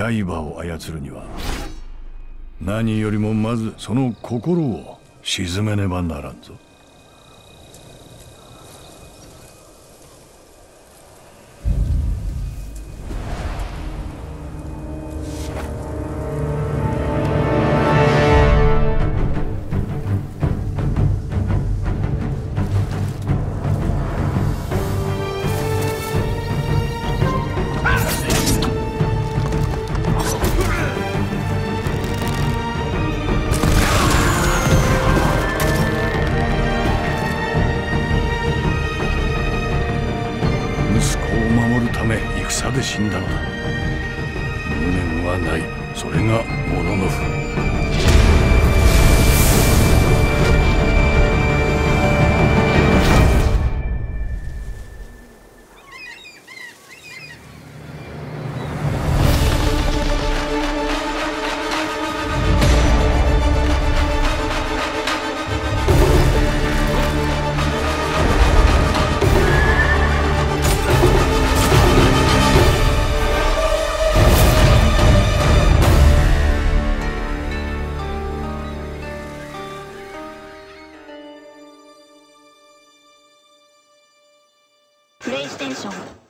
刃を操るには何よりもまずその心を沈めねばならんぞ。プレイステーション。